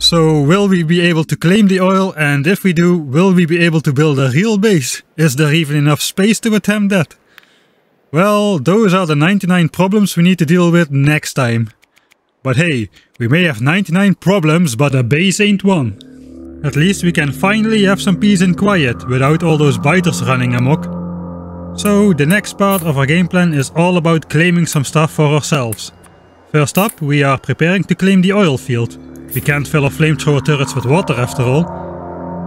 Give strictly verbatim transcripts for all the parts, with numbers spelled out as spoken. So, will we be able to claim the oil, and if we do, will we be able to build a real base? Is there even enough space to attempt that? Well, those are the ninety-nine problems we need to deal with next time. But hey, we may have ninety-nine problems, but a base ain't one. At least we can finally have some peace and quiet, without all those biters running amok. So, the next part of our game plan is all about claiming some stuff for ourselves. First up, we are preparing to claim the oil field. We can't fill our flamethrower turrets with water after all.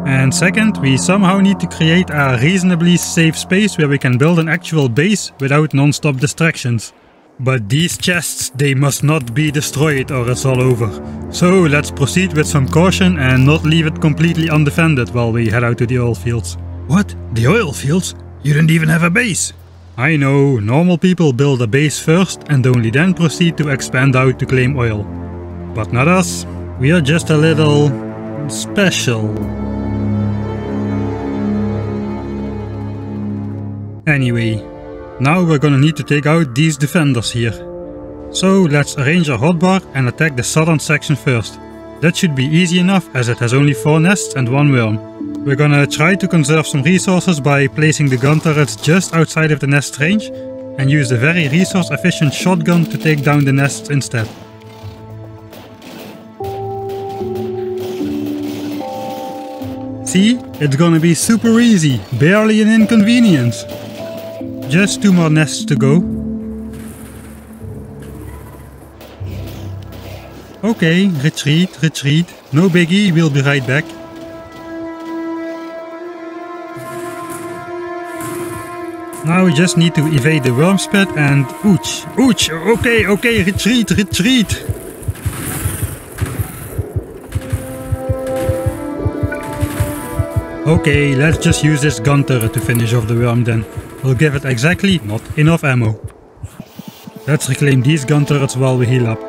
And second, we somehow need to create a reasonably safe space where we can build an actual base without non-stop distractions. But these chests, they must not be destroyed or it's all over. So let's proceed with some caution and not leave it completely undefended while we head out to the oil fields. What? The oil fields? You didn't even have a base! I know, normal people build a base first and only then proceed to expand out to claim oil. But not us. We are just a little special. Anyway, now we're gonna need to take out these defenders here. So let's arrange our hotbar and attack the southern section first. That should be easy enough as it has only four nests and one worm. We're gonna try to conserve some resources by placing the gun turrets just outside of the nest range and use the very resource efficient shotgun to take down the nests instead. See, it's gonna be super easy, barely an inconvenience. Just two more nests to go. Okay, retreat, retreat. No biggie, we'll be right back. Now we just need to evade the worm spit and ouch, ouch, okay, okay, retreat, retreat. Okay, let's just use this gun turret to finish off the worm then. We'll give it exactly not enough ammo. Let's reclaim these gun turrets while we heal up.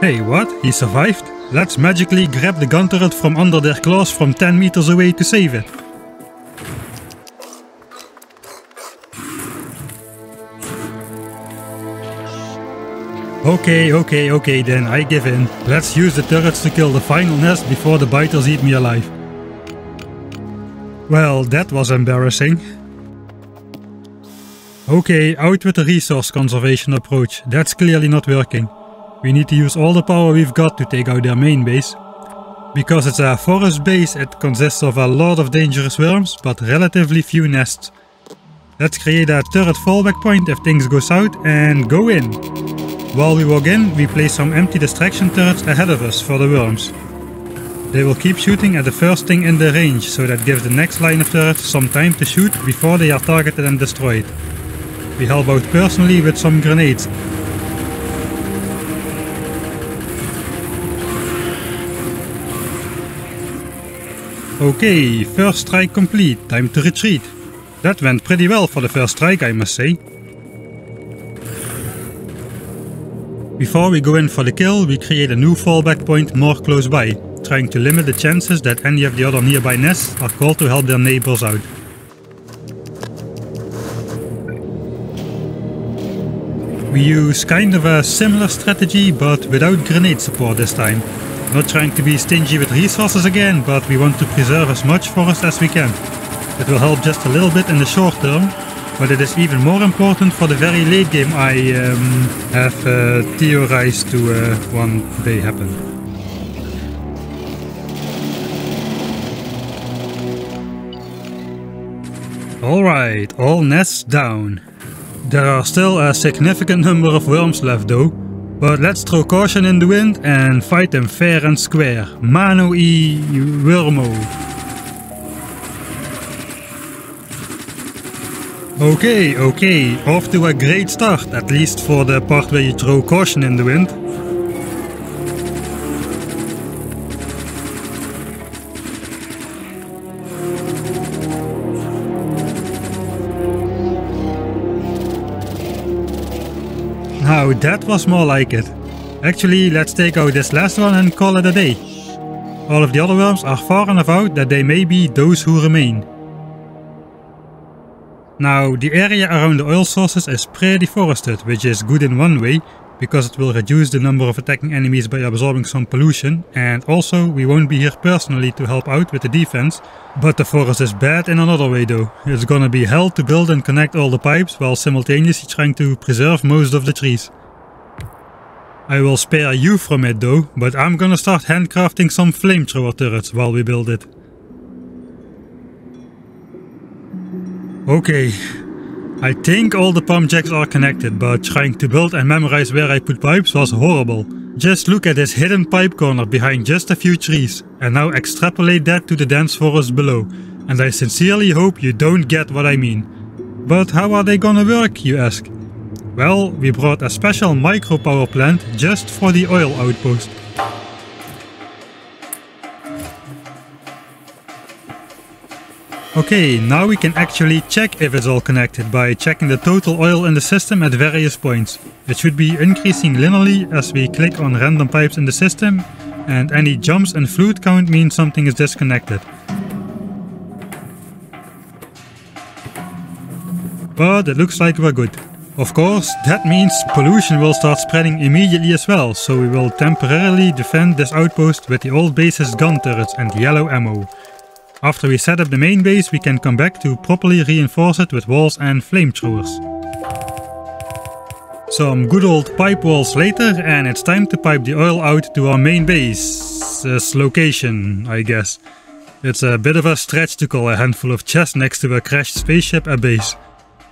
Hey, what? He survived? Let's magically grab the gun turret from under their claws from ten meters away to save it. Okay, okay, okay then, I give in. Let's use the turrets to kill the final nest before the biters eat me alive. Well, that was embarrassing. Okay, out with the resource conservation approach. That's clearly not working. We need to use all the power we've got to take out their main base. Because it's a forest base, it consists of a lot of dangerous worms, but relatively few nests. Let's create a turret fallback point if things go south and go in. While we walk in, we place some empty distraction turrets ahead of us for the worms. They will keep shooting at the first thing in the range, so that gives the next line of turrets some time to shoot before they are targeted and destroyed. We help out personally with some grenades. Okay, first strike complete, time to retreat. That went pretty well for the first strike, I must say. Before we go in for the kill, we create a new fallback point more close by, trying to limit the chances that any of the other nearby nests are called to help their neighbors out. We use kind of a similar strategy, but without grenade support this time. Not trying to be stingy with resources again, but we want to preserve as much forest as we can. It will help just a little bit in the short term. But it is even more important for the very late game I um, have uh, theorized to uh, one day happen. Alright, all nests down. There are still a significant number of worms left though. But let's throw caution in the wind and fight them fair and square. Mano e wormo. Okay, okay, off to a great start, at least for the part where you throw caution in the wind. Now that was more like it. Actually, let's take out this last one and call it a day. All of the other worms are far enough out that they may be those who remain. Now, the area around the oil sources is pretty forested, which is good in one way, because it will reduce the number of attacking enemies by absorbing some pollution, and also we won't be here personally to help out with the defense. But the forest is bad in another way though. It's gonna be hell to build and connect all the pipes while simultaneously trying to preserve most of the trees. I will spare you from it though, but I'm gonna start handcrafting some flamethrower turrets while we build it. Okay, I think all the pump jacks are connected, but trying to build and memorize where I put pipes was horrible. Just look at this hidden pipe corner behind just a few trees, and now extrapolate that to the dense forest below, and I sincerely hope you don't get what I mean. But how are they gonna work, you ask? Well, we brought a special micro power plant just for the oil outpost. Okay, now we can actually check if it's all connected by checking the total oil in the system at various points. It should be increasing linearly as we click on random pipes in the system, and any jumps in fluid count means something is disconnected. But it looks like we're good. Of course, that means pollution will start spreading immediately as well, so we will temporarily defend this outpost with the old base's gun turrets and yellow ammo. After we set up the main base, we can come back to properly reinforce it with walls and flamethrowers. Some good old pipe walls later, and it's time to pipe the oil out to our main base's location, I guess. It's a bit of a stretch to call a handful of chests next to a crashed spaceship a base.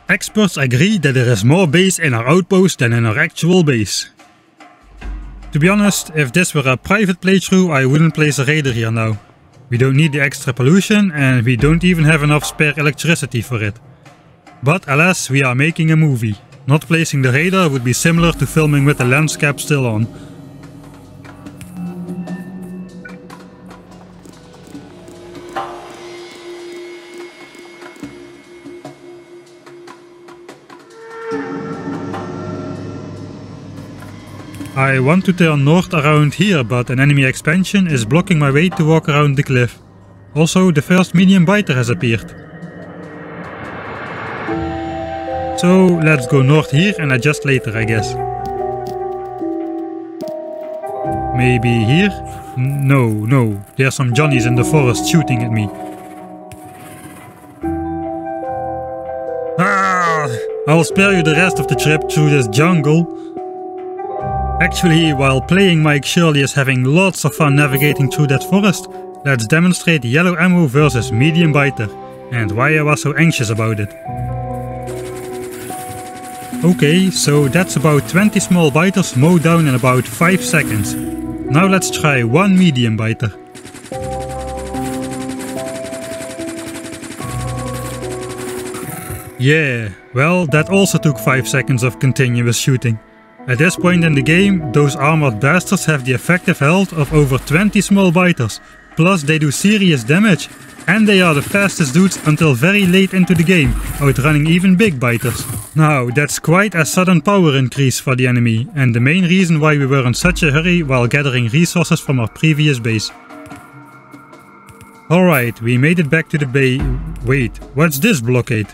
Experts agree that there is more base in our outpost than in our actual base. To be honest, if this were a private playthrough, I wouldn't place a raider here now. We don't need the extra pollution, and we don't even have enough spare electricity for it. But alas, we are making a movie. Not placing the radar would be similar to filming with the lens cap still on. I want to turn north around here, but an enemy expansion is blocking my way to walk around the cliff. Also, the first medium biter has appeared. So let's go north here and adjust later, I guess. Maybe here? No, no, there's some Johnnies in the forest shooting at me. Ah! I'll spare you the rest of the trip through this jungle. Actually, while playing Mike Shirley is having lots of fun navigating through that forest, let's demonstrate yellow ammo versus medium biter, and why I was so anxious about it. Okay, so that's about twenty small biters mowed down in about five seconds. Now let's try one medium biter. Yeah, well, that also took five seconds of continuous shooting. At this point in the game, those armored bastards have the effective health of over twenty small biters, plus they do serious damage, and they are the fastest dudes until very late into the game, outrunning even big biters. Now, that's quite a sudden power increase for the enemy, and the main reason why we were in such a hurry while gathering resources from our previous base. Alright, we made it back to the bay. Wait, what's this blockade?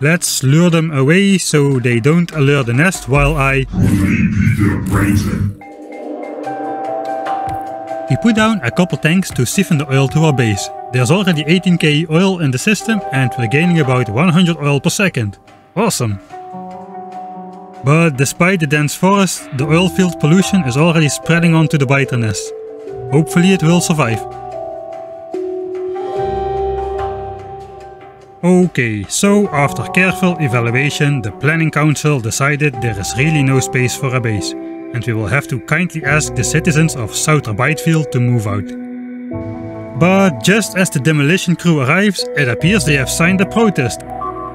Let's lure them away so they don't alert the nest while I... We put down a couple tanks to siphon the oil to our base. There's already eighteen K oil in the system and we're gaining about one hundred oil per second. Awesome! But despite the dense forest, the oil field pollution is already spreading onto the biter nest. Hopefully it will survive. Okay, so after careful evaluation, the planning council decided there is really no space for a base, and we will have to kindly ask the citizens of Souterbeidfield to move out. But just as the demolition crew arrives, it appears they have signed a protest,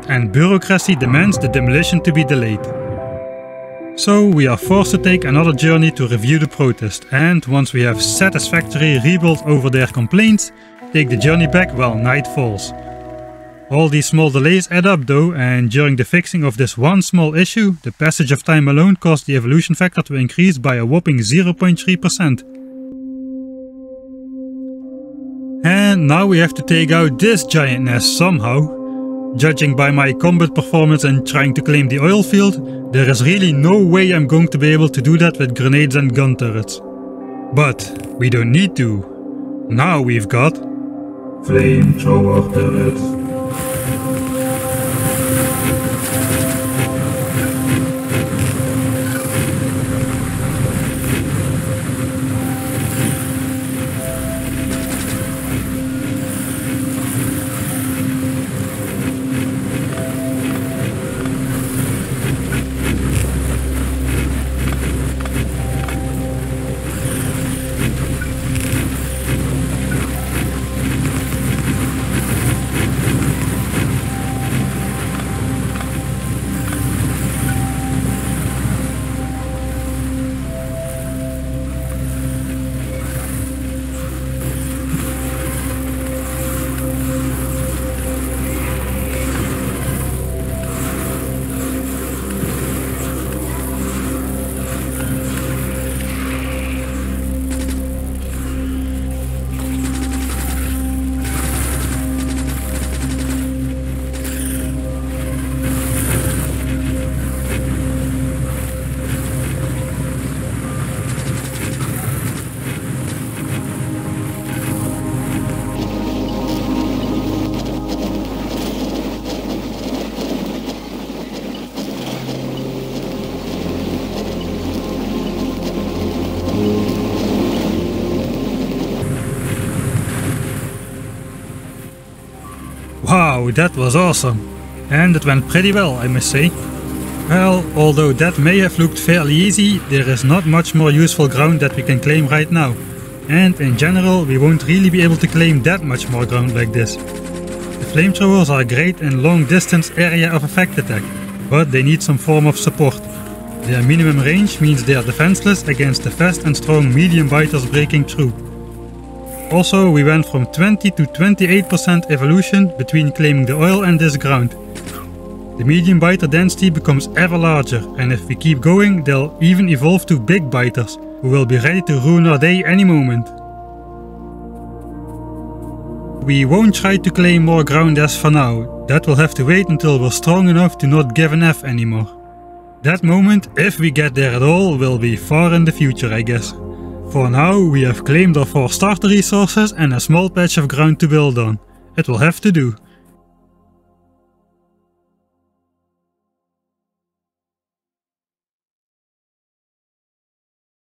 and bureaucracy demands the demolition to be delayed. So we are forced to take another journey to review the protest, and once we have satisfactory rebuilt over their complaints, take the journey back while night falls. All these small delays add up though, and during the fixing of this one small issue, the passage of time alone caused the evolution factor to increase by a whopping zero point three percent. And now we have to take out this giant nest somehow. Judging by my combat performance and trying to claim the oil field, there is really no way I'm going to be able to do that with grenades and gun turrets. But we don't need to. Now we've got... flamethrower turrets. Wow, that was awesome. And it went pretty well, I must say. Well, although that may have looked fairly easy, there is not much more useful ground that we can claim right now. And in general, we won't really be able to claim that much more ground like this. The flamethrowers are great in long distance area of effect attack, but they need some form of support. Their minimum range means they are defenseless against the fast and strong medium biters breaking through. Also, we went from twenty to twenty-eight percent evolution between claiming the oil and this ground. The medium biter density becomes ever larger, and if we keep going, they'll even evolve to big biters, who will be ready to ruin our day any moment. We won't try to claim more ground as for now. That will have to wait until we're strong enough to not give an F anymore. That moment, if we get there at all, will be far in the future, I guess. For now, we have claimed our four starter resources and a small patch of ground to build on. It will have to do.